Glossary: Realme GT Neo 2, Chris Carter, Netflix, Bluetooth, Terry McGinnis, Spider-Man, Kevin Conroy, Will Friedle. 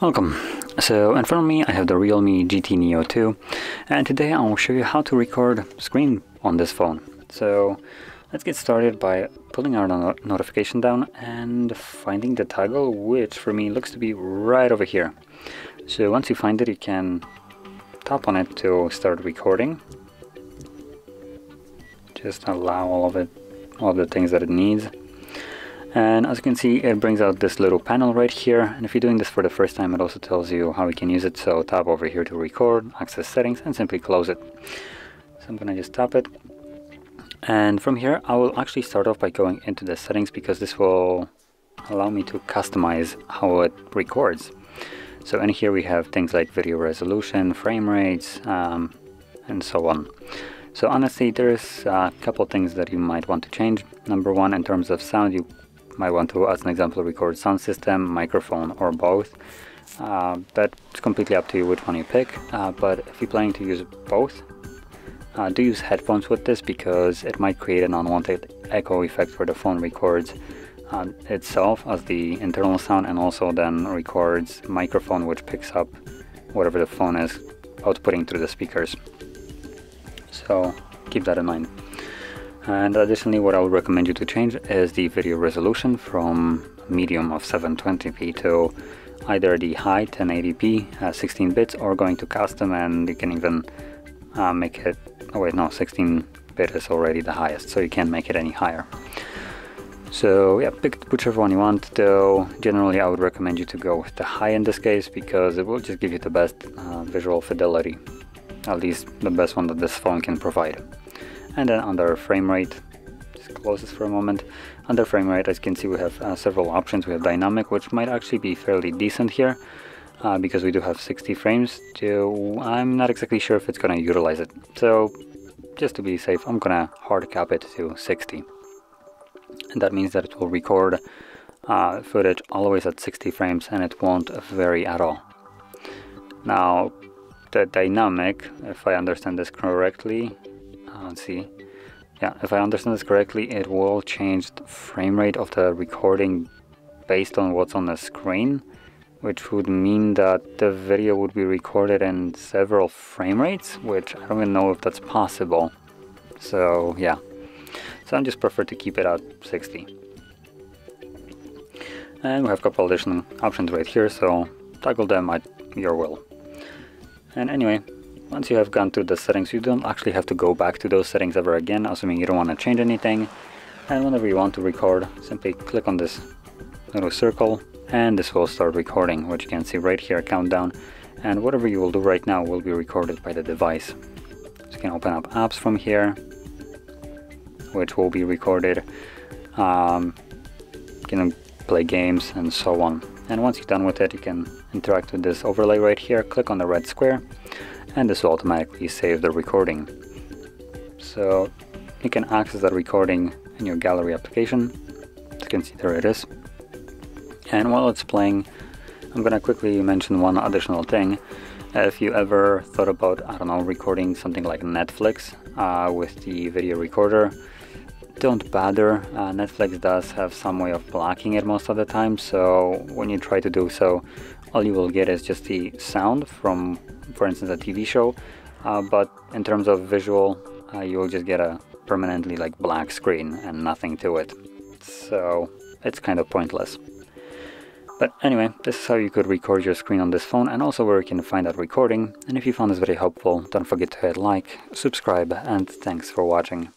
Welcome. So in front of me I have the Realme GT Neo 2, and today I will show you how to record screen on this phone. So let's get started by pulling our notification down and finding the toggle, which for me looks to be right over here. So once you find it, you can tap on it to start recording. Just allow all of the things that it needs. And as you can see, it brings out this little panel right here, and if you're doing this for the first time, it also tells you how you can use it. So tap over here to record, access settings, and simply close it. So I'm gonna just tap it, and from here I will actually start off by going into the settings, because this will allow me to customize how it records. So in here we have things like video resolution, frame rates, and so on. So honestly, there's a couple things that you might want to change. Number one, in terms of sound, you might want to, as an example, record sound system, microphone, or both. That's completely up to you which one you pick, but if you're planning to use both, do use headphones with this, because it might create an unwanted echo effect where the phone records itself as the internal sound, and also then records microphone, which picks up whatever the phone is outputting through the speakers. So keep that in mind. And additionally, what I would recommend you to change is the video resolution from medium of 720p to either the high 1080p 16 bits, or going to custom, and you can even make it, oh wait, no, 16 bit is already the highest, so you can't make it any higher. So yeah, pick whichever one you want, though generally I would recommend you to go with the high in this case, because it will just give you the best visual fidelity, at least the best one that this phone can provide. And then under frame rate, just close this for a moment. Under frame rate, as you can see, we have several options. We have dynamic, which might actually be fairly decent here, because we do have 60 frames. So I'm not exactly sure if it's going to utilize it. So just to be safe, I'm going to hard cap it to 60. And that means that it will record footage always at 60 frames, and it won't vary at all. Now, the dynamic, if I understand this correctly, let's see. Yeah, if I understand this correctly, it will change the frame rate of the recording based on what's on the screen, which would mean that the video would be recorded in several frame rates, which I don't even know if that's possible. So yeah, so I just prefer to keep it at 60. And we have a couple additional options right here, so toggle them at your will. And anyway, once you have gone through the settings, you don't actually have to go back to those settings ever again, assuming you don't want to change anything. And whenever you want to record, simply click on this little circle, and this will start recording, which you can see right here, countdown. And whatever you will do right now will be recorded by the device. So you can open up apps from here, which will be recorded. You can play games and so on. And once you're done with it, you can interact with this overlay right here, click on the red square, and this will automatically save the recording. So you can access that recording in your gallery application. As you can see, there it is. And while it's playing, I'm gonna quickly mention one additional thing. If you ever thought about, I don't know, recording something like Netflix with the video recorder, don't bother. Netflix does have some way of blocking it most of the time, so when you try to do so, all you will get is just the sound from, for instance, a TV show, but in terms of visual, you will just get a permanently like black screen and nothing to it, so it's kind of pointless. But anyway, this is how you could record your screen on this phone, and also where you can find that recording. And if you found this very helpful, don't forget to hit like, subscribe, and thanks for watching.